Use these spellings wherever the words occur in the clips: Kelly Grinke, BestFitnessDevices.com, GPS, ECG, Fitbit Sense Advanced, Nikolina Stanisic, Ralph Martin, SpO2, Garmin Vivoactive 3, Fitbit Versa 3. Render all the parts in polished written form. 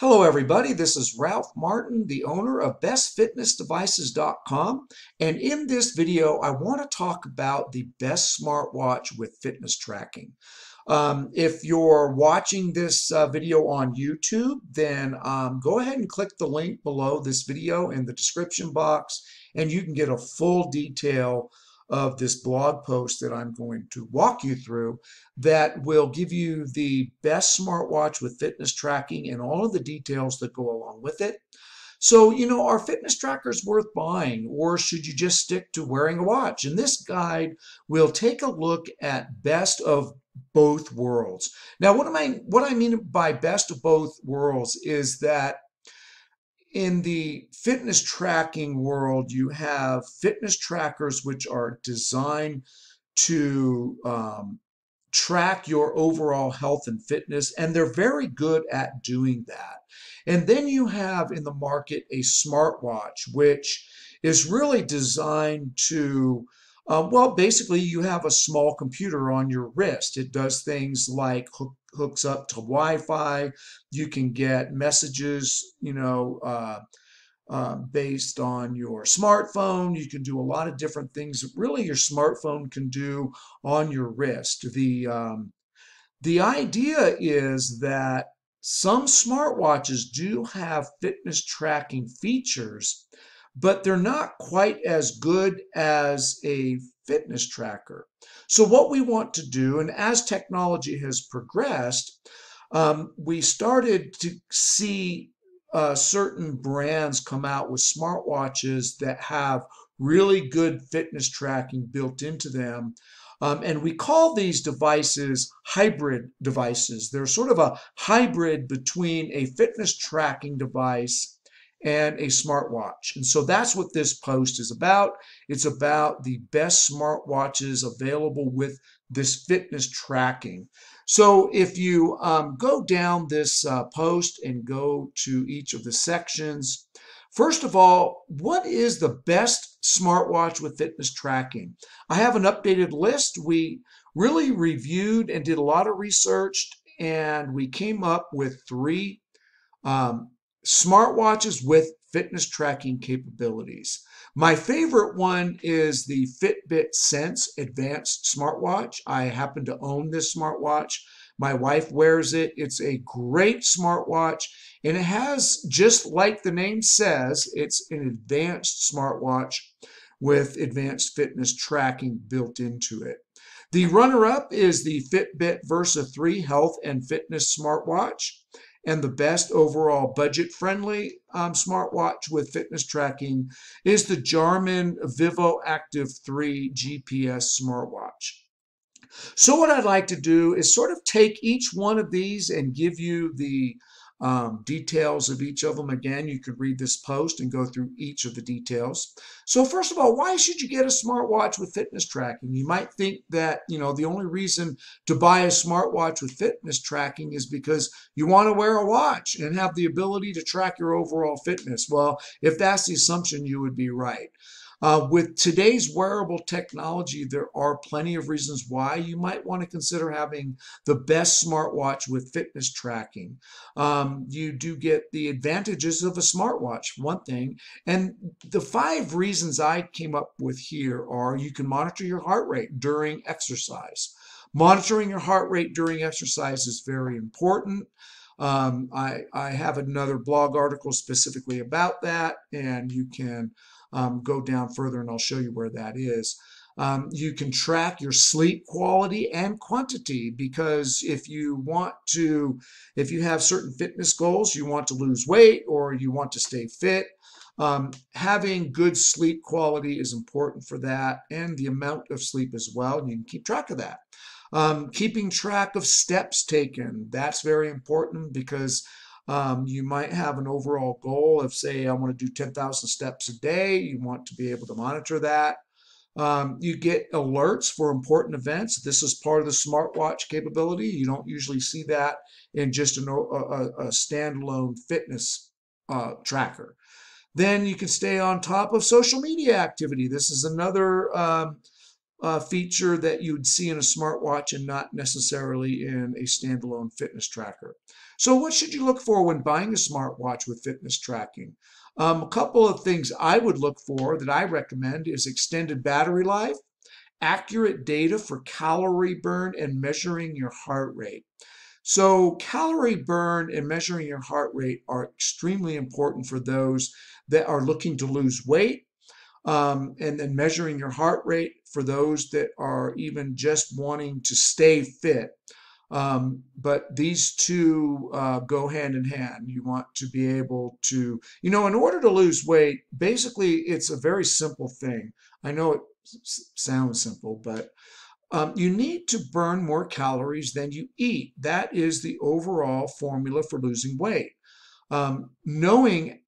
Hello everybody, this is Ralph Martin, the owner of BestFitnessDevices.com, and in this video I want to talk about the best smartwatch with fitness tracking. If you're watching this video on YouTube, then go ahead and click the link below this video in the description box and you can get a full detail of this blog post that I'm going to walk you through that will give you the best smartwatch with fitness tracking and all of the details that go along with it. So, you know, are fitness trackers worth buying, or should you just stick to wearing a watch? And this guide will take a look at best of both worlds. Now, what I mean by best of both worlds is that in the fitness tracking world, you have fitness trackers which are designed to track your overall health and fitness, and they're very good at doing that. And then you have in the market a smartwatch, which is really designed to, well, basically you have a small computer on your wrist. It does things like hooks up to Wi-Fi. You can get messages, you know, based on your smartphone. You can do a lot of different things that really your smartphone can do on your wrist. The idea is that some smartwatches do have fitness tracking features, but they're not quite as good as a fitness tracker. So what we want to do, and as technology has progressed, we started to see certain brands come out with smartwatches that have really good fitness tracking built into them. And we call these devices hybrid devices. They're sort of a hybrid between a fitness tracking device and a smartwatch. And so that's what this post is about. It's about the best smartwatches available with this fitness tracking. So if you go down this post and go to each of the sections, first of all, what is the best smartwatch with fitness tracking? I have an updated list. We really reviewed and did a lot of research, and we came up with three smartwatches with fitness tracking capabilities. My favorite one is the Fitbit Sense Advanced smartwatch. I happen to own this smartwatch. My wife wears it. It's a great smartwatch, and it has, just like the name says, it's an advanced smartwatch with advanced fitness tracking built into it. The runner-up is the Fitbit Versa 3 health and fitness smartwatch, and the best overall budget-friendly smartwatch with fitness tracking is the Garmin Vivoactive 3 GPS smartwatch. So what I'd like to do is sort of take each one of these and give you the details of each of them. Again, you could read this post and go through each of the details. So first of all, why should you get a smartwatch with fitness tracking? You might think that, you know, the only reason to buy a smartwatch with fitness tracking is because you want to wear a watch and have the ability to track your overall fitness. Well, if that's the assumption, you would be right. With today's wearable technology, there are plenty of reasons why you might want to consider having the best smartwatch with fitness tracking. You do get the advantages of a smartwatch, one thing, and the five reasons I came up with here are: you can monitor your heart rate during exercise. Monitoring your heart rate during exercise is very important. I have another blog article specifically about that, and you can go down further and I'll show you where that is. You can track your sleep quality and quantity, because if you have certain fitness goals, you want to lose weight or you want to stay fit, having good sleep quality is important for that, and the amount of sleep as well, and you can keep track of that. Keeping track of steps taken, that's very important, because you might have an overall goal of, say, I want to do 10,000 steps a day. You want to be able to monitor that. You get alerts for important events. This is part of the smartwatch capability. You don't usually see that in just a standalone fitness tracker. Then you can stay on top of social media activity. This is another feature that you'd see in a smartwatch and not necessarily in a standalone fitness tracker. So what should you look for when buying a smartwatch with fitness tracking? A couple of things I would look for that I recommend is extended battery life, accurate data for calorie burn, and measuring your heart rate. So calorie burn and measuring your heart rate are extremely important for those that are looking to lose weight, and then measuring your heart rate for those that are even just wanting to stay fit. But these two go hand in hand. You want to be able to, you know, in order to lose weight, basically it's a very simple thing. I know it sounds simple, but you need to burn more calories than you eat. That is the overall formula for losing weight. Knowing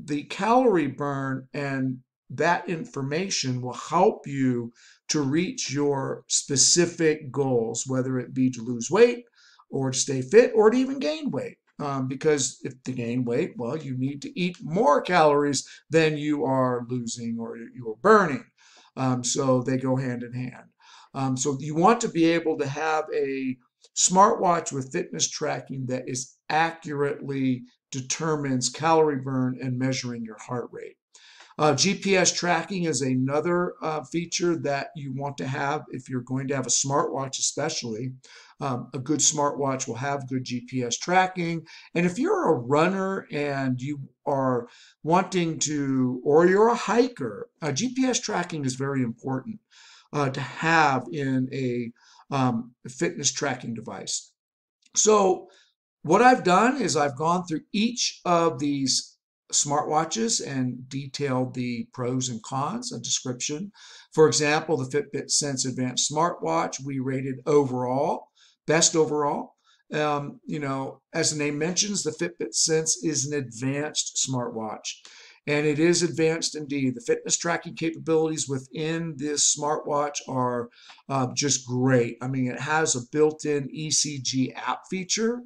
the calorie burn and that information will help you to reach your specific goals, whether it be to lose weight or to stay fit or to even gain weight. Because if to gain weight, well, you need to eat more calories than you are losing or you're burning. So they go hand in hand. So you want to be able to have a smartwatch with fitness tracking that is accurately determines calorie burn and measuring your heart rate. GPS tracking is another feature that you want to have if you're going to have a smartwatch especially. A good smartwatch will have good GPS tracking. And if you're a runner and you are wanting to, or you're a hiker, GPS tracking is very important to have in a fitness tracking device. So what I've done is I've gone through each of these smartwatches and detailed the pros and cons, a description. For example, the Fitbit Sense Advanced smartwatch we rated overall, best overall. You know, as the name mentions, the Fitbit Sense is an advanced smartwatch, and it is advanced indeed. The fitness tracking capabilities within this smartwatch are just great. I mean, it has a built-in ECG app feature.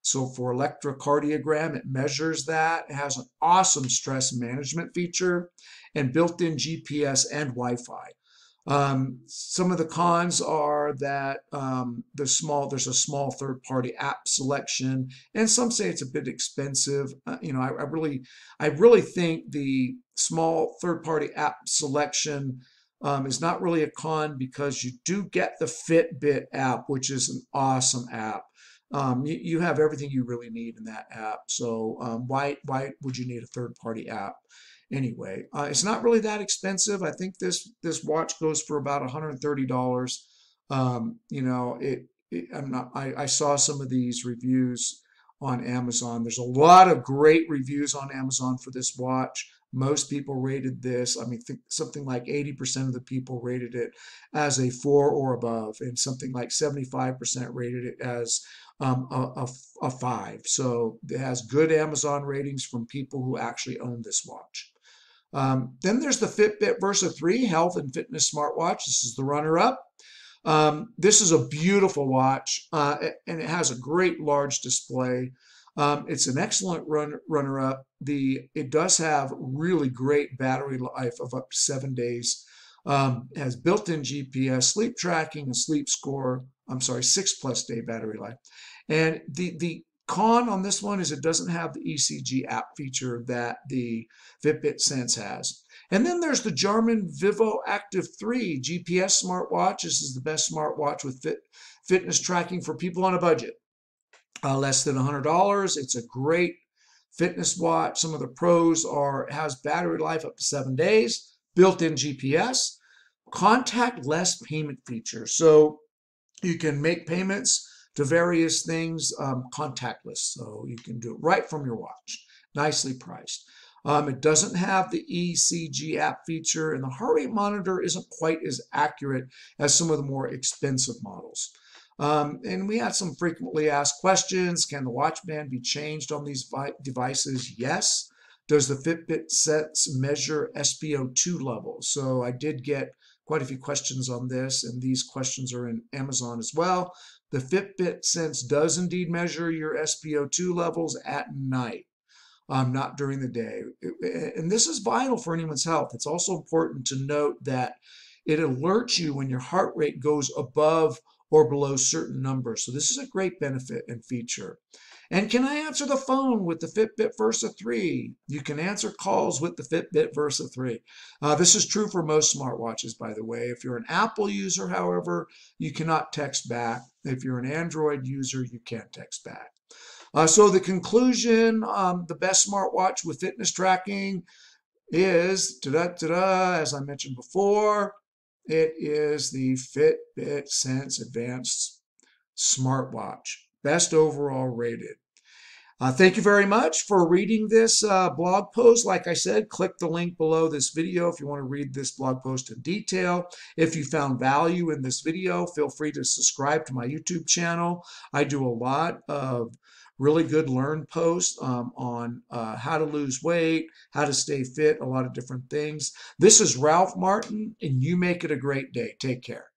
So for electrocardiogram, it measures that. It has an awesome stress management feature and built-in GPS and Wi-Fi. Some of the cons are that there's a small third-party app selection, and some say it's a bit expensive. You know, I really think the small third-party app selection is not really a con, because you do get the Fitbit app, which is an awesome app. You have everything you really need in that app. So why would you need a third-party app anyway? It's not really that expensive. I think this watch goes for about $130. You know, I saw some of these reviews on Amazon. There's a lot of great reviews on Amazon for this watch. Most people rated this. I mean, something like 80% of the people rated it as a 4 or above, and something like 75% rated it as a 5. So it has good Amazon ratings from people who actually own this watch. Then there's the Fitbit Versa 3 health and fitness smartwatch. This is the runner-up. This is a beautiful watch, and it has a great large display. It's an excellent runner-up. It does have really great battery life of up to 7 days. It has built-in GPS, sleep tracking, and sleep score. I'm sorry, 6+ day battery life. And the con on this one is it doesn't have the ECG app feature that the Fitbit Sense has. And then there's the Garmin Vivoactive 3 GPS smartwatch. This is the best smartwatch with fitness tracking for people on a budget. Less than $100. It's a great fitness watch. Some of the pros are it has battery life up to 7 days, built-in GPS, contactless payment feature. So you can make payments to various things contactless. So you can do it right from your watch. Nicely priced. It doesn't have the ECG app feature, and the heart rate monitor isn't quite as accurate as some of the more expensive models. And we had some frequently asked questions. Can the watch band be changed on these devices? Yes. Does the Fitbit Sense measure SpO2 levels? So I did get quite a few questions on this, and these questions are in Amazon as well. The Fitbit Sense does indeed measure your SpO2 levels at night, not during the day. And this is vital for anyone's health. It's also important to note that it alerts you when your heart rate goes above or below certain numbers. So this is a great benefit and feature. And can I answer the phone with the Fitbit Versa 3? You can answer calls with the Fitbit Versa 3. This is true for most smartwatches, by the way. If you're an Apple user, however, you cannot text back. If you're an Android user, you can text back. So the conclusion, the best smartwatch with fitness tracking is, as I mentioned before, it is the Fitbit Sense Advanced smartwatch, best overall rated. Thank you very much for reading this blog post. Like I said, click the link below this video if you want to read this blog post in detail. If you found value in this video, feel free to subscribe to my YouTube channel. I do a lot of really good learn posts on how to lose weight, how to stay fit, a lot of different things. This is Ralph Martin, and you make it a great day. Take care.